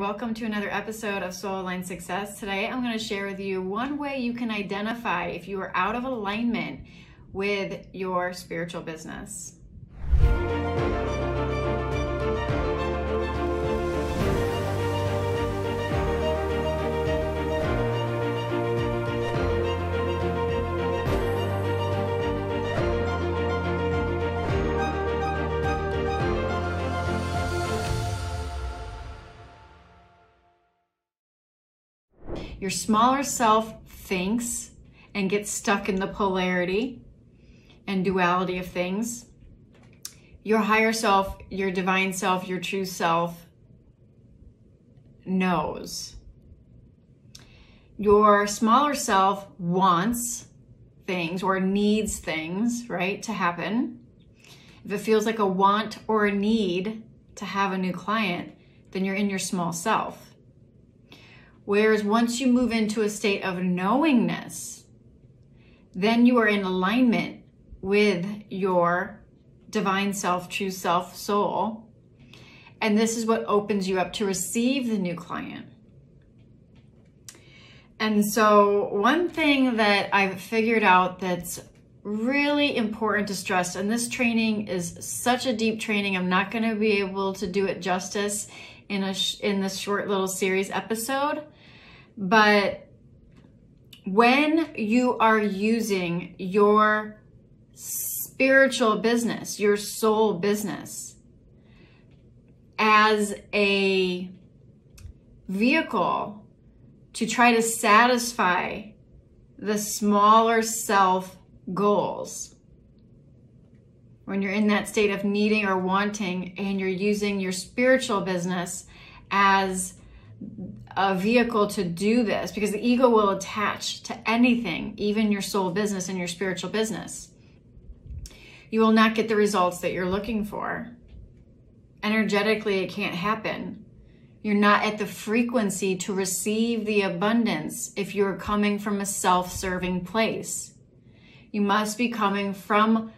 welcome to another episode of Soul-Aligned Success. Today I'm going to share with you one way you can identify if you are out of alignment with your spiritual business. Your smaller self thinks and gets stuck in the polarity and duality of things. Your higher self, your divine self, your true self knows. Your smaller self wants things or needs things, right, to happen. If it feels like a want or a need to have a new client, then you're in your small self. Whereas once you move into a state of knowingness, then you are in alignment with your divine self, true self, soul. And this is what opens you up to receive the new client. And so one thing that I've figured out that's really important to stress, and this training is such a deep training, I'm not going to be able to do it justice in this short little series episode. But when you are using your spiritual business, your soul business, as a vehicle to try to satisfy the smaller self goals, when you're in that state of needing or wanting and you're using your spiritual business as a vehicle to do this, because the ego will attach to anything, even your soul business and your spiritual business, you will not get the results that you're looking for. Energetically, it can't happen. You're not at the frequency to receive the abundance if you're coming from a self-serving place. You must be coming from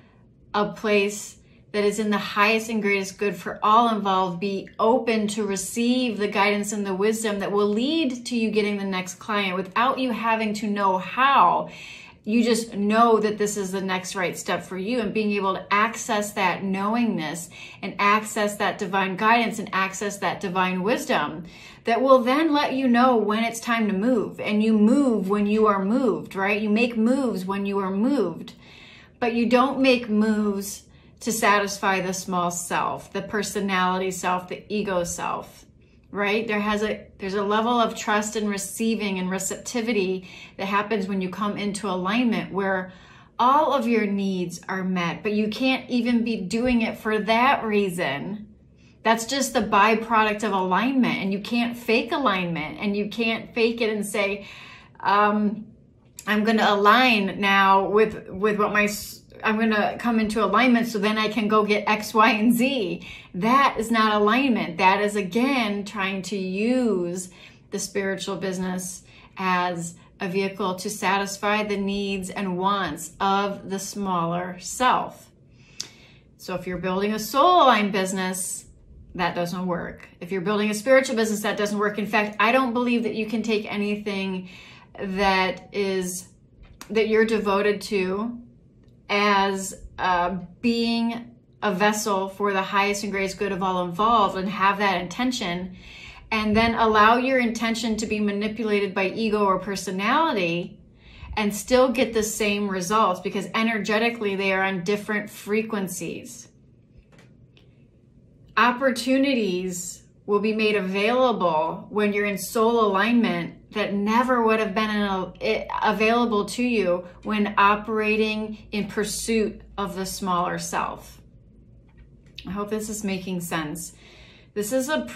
a place that is in the highest and greatest good for all involved. Be open to receive the guidance and the wisdom that will lead to you getting the next client without you having to know how. You just know that this is the next right step for you, and being able to access that knowingness and access that divine guidance and access that divine wisdom that will then let you know when it's time to move. And you move when you are moved, right? You make moves when you are moved, but you don't make moves to satisfy the small self, the personality self, the ego self, right? There's a level of trust and receiving and receptivity that happens when you come into alignment where all of your needs are met, but you can't even be doing it for that reason. That's just the byproduct of alignment, and you can't fake alignment, and you can't fake it and say, I'm going to align now with what I'm going to come into alignment so then I can go get X, Y, and Z. That is not alignment. That is, again, trying to use the spiritual business as a vehicle to satisfy the needs and wants of the smaller self. So if you're building a soul-aligned business, that doesn't work. If you're building a spiritual business, that doesn't work. In fact, I don't believe that you can take anything that you're devoted to as being a vessel for the highest and greatest good of all involved, and have that intention, and then allow your intention to be manipulated by ego or personality and still get the same results, because energetically they are on different frequencies. Opportunities will be made available when you're in soul alignment that never would have been available to you when operating in pursuit of the smaller self. I hope this is making sense. This is a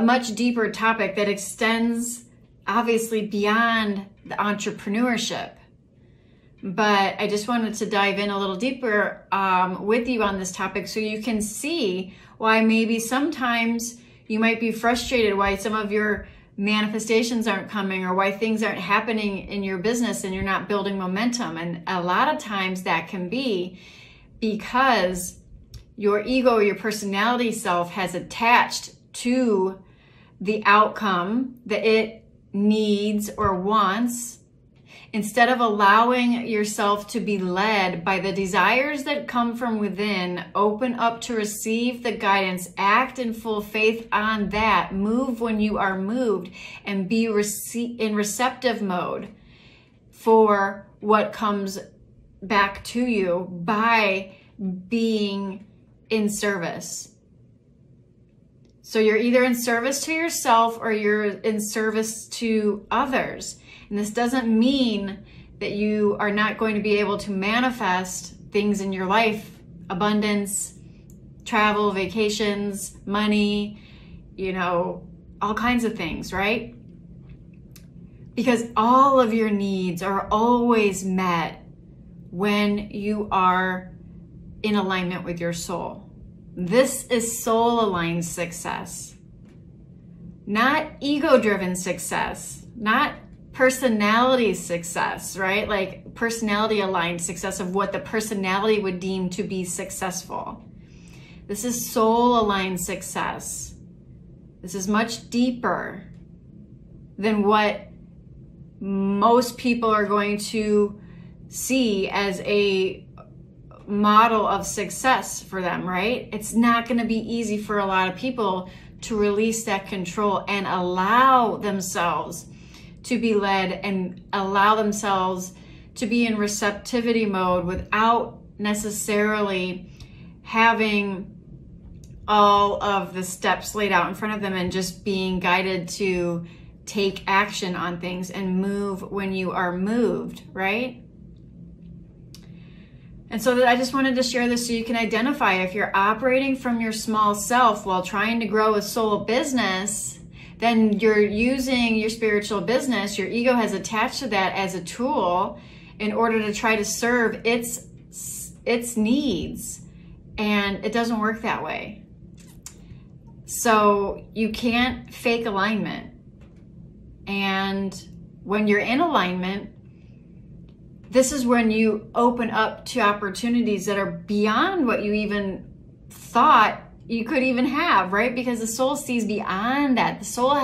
much deeper topic that extends obviously beyond the entrepreneurship, but I just wanted to dive in a little deeper with you on this topic so you can see why maybe sometimes you might be frustrated why some of your manifestations aren't coming, or why things aren't happening in your business and you're not building momentum. And a lot of times that can be because your ego or your personality self has attached to the outcome that it needs or wants, instead of allowing yourself to be led by the desires that come from within, open up to receive the guidance, act in full faith on that, move when you are moved, and be in receptive mode for what comes back to you by being in service. So you're either in service to yourself or you're in service to others. And this doesn't mean that you are not going to be able to manifest things in your life: abundance, travel, vacations, money, you know, all kinds of things, right? Because all of your needs are always met when you are in alignment with your soul. This is soul-aligned success, not ego-driven success, not personality success, right? Like personality aligned success of what the personality would deem to be successful. This is soul aligned success. This is much deeper than what most people are going to see as a model of success for them, right? It's not going to be easy for a lot of people to release that control and allow themselves to be led and allow themselves to be in receptivity mode without necessarily having all of the steps laid out in front of them and just being guided to take action on things and move when you are moved, right? And so I just wanted to share this so you can identify if you're operating from your small self while trying to grow a soul business, then you're using your spiritual business, your ego has attached to that as a tool in order to try to serve its needs. And it doesn't work that way. So you can't fake alignment. And when you're in alignment, this is when you open up to opportunities that are beyond what you even thought you could even have, right? Because the soul sees beyond that. The soul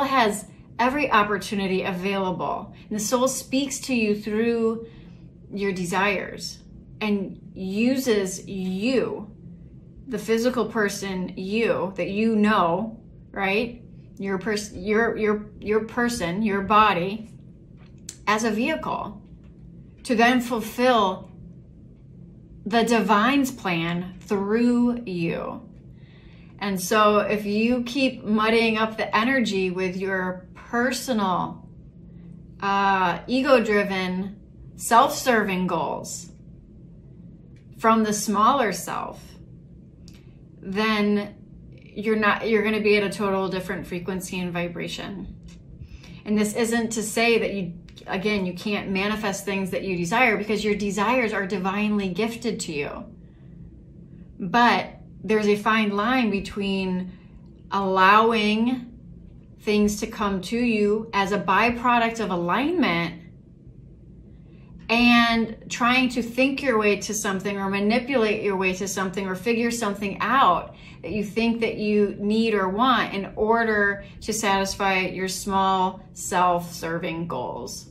has every opportunity available. And the soul speaks to you through your desires and uses you, the physical person you that you know, right? Your body as a vehicle to then fulfill the divine's plan through you. And so if you keep muddying up the energy with your personal, ego-driven, self-serving goals from the smaller self, then you're going to be at a total different frequency and vibration. And this isn't to say that you can't manifest things that you desire, because your desires are divinely gifted to you. But there's a fine line between allowing things to come to you as a byproduct of alignment and trying to think your way to something or manipulate your way to something or figure something out that you think that you need or want in order to satisfy your small self-serving goals.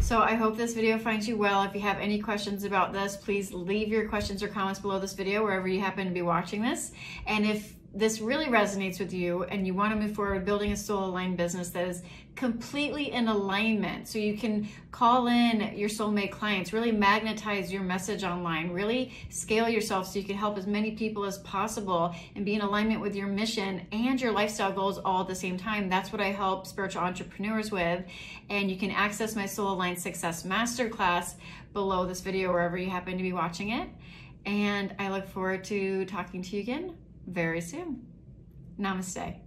So I hope this video finds you well. If you have any questions about this, please leave your questions or comments below this video wherever you happen to be watching this. And if this really resonates with you and you want to move forward building a soul-aligned business that is completely in alignment, so you can call in your soulmate clients, really magnetize your message online, really scale yourself so you can help as many people as possible and be in alignment with your mission and your lifestyle goals all at the same time. That's what I help spiritual entrepreneurs with. And you can access my Soul-Aligned Success Masterclass below this video wherever you happen to be watching it. And I look forward to talking to you again very soon. Namaste.